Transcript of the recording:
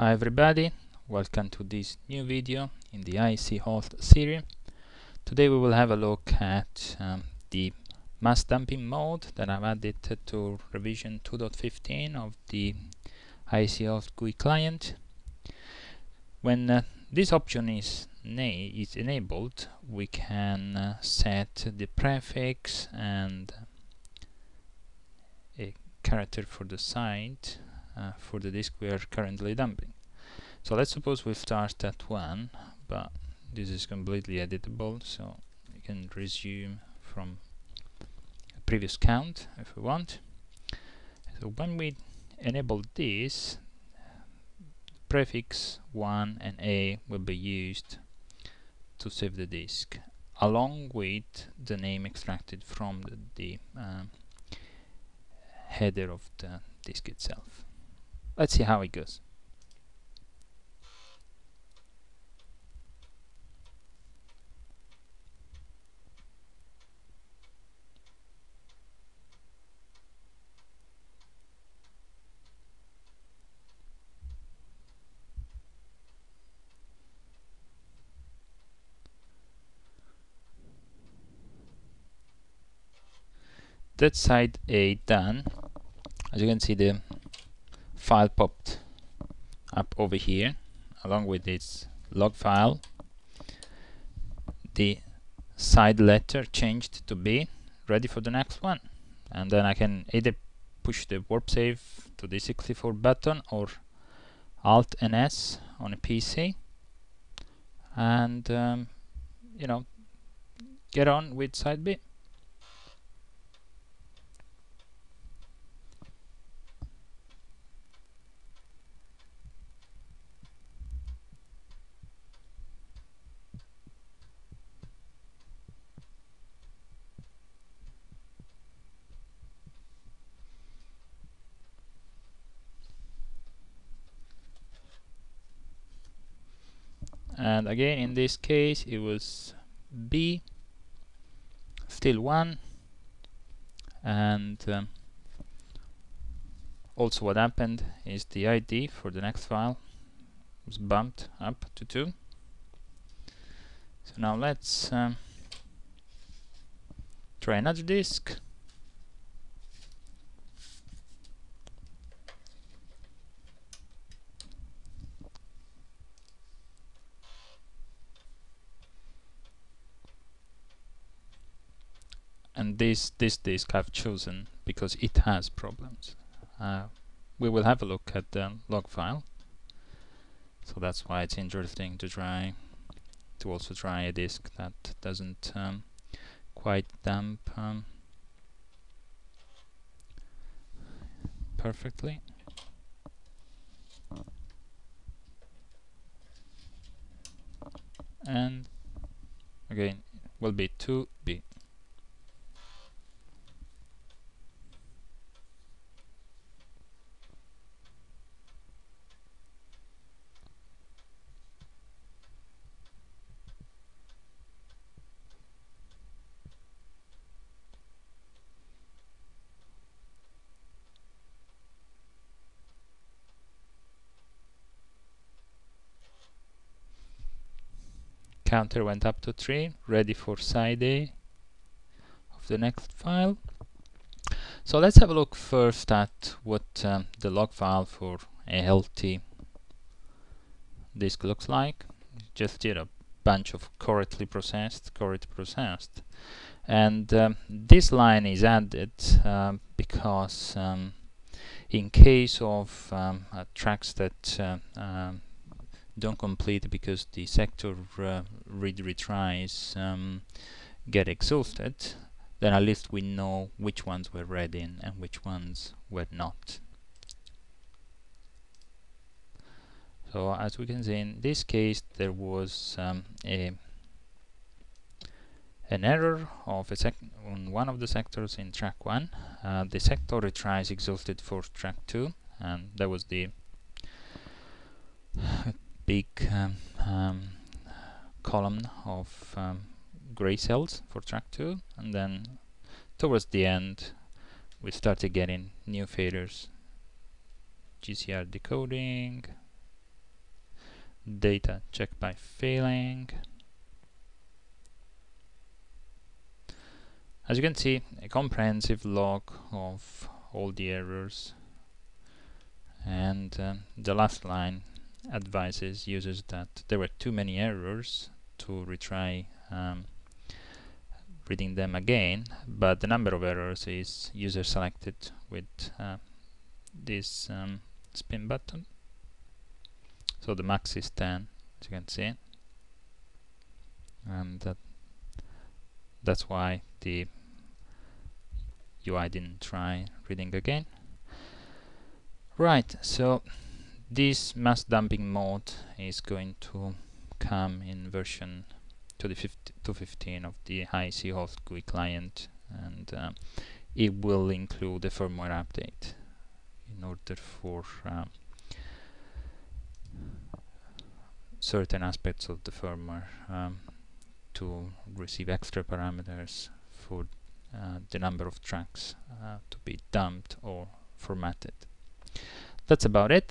Hi everybody, welcome to this new video in the IECHost series. Today we will have a look at the mass dumping mode that I've added to revision 2.15 of the IECHost GUI client. When this option is enabled, we can set the prefix and a character for the site for the disk we are currently dumping. So let's suppose we start at 1, but this is completely editable, so we can resume from a previous count if we want. So when we enable this, prefix 1 and A will be used to save the disk, along with the name extracted from the header of the disk itself. Let's see how it goes. That's side A done. As you can see, the file popped up over here along with its log file. The side letter changed to B, ready for the next one, and then I can either push the warp save to the 64 button or Alt and S on a PC and you know, get on with side B. And again, in this case, it was B, still 1, and also what happened is the ID for the next file was bumped up to 2. So now let's try another disk. And this disk I've chosen because it has problems. We will have a look at the log file, so that's why it's interesting to try to also try a disk that doesn't quite dump perfectly. And again, will be 2B. Counter went up to 3, ready for side A of the next file. So let's have a look first at what the log file for a healthy disk looks like. Just did a bunch of correctly processed, and this line is added because in case of tracks that don't complete because the sector retries get exhausted, then at least we know which ones were read in and which ones were not. So as we can see, in this case there was an error of on one of the sectors in track 1. The sector retries exhausted for track 2, and that was the big column of gray cells for track 2, and then towards the end we started getting new failures: GCR decoding, data, check by failing. As you can see, a comprehensive log of all the errors, and the last line advises users that there were too many errors to retry reading them again, but the number of errors is user selected with this spin button. So the max is 10, as you can see, and that's why the UI didn't try reading again. Right, so this mass dumping mode is going to come in version 2.15 of the IECHost GUI client, and it will include a firmware update in order for certain aspects of the firmware to receive extra parameters for the number of tracks to be dumped or formatted. That's about it.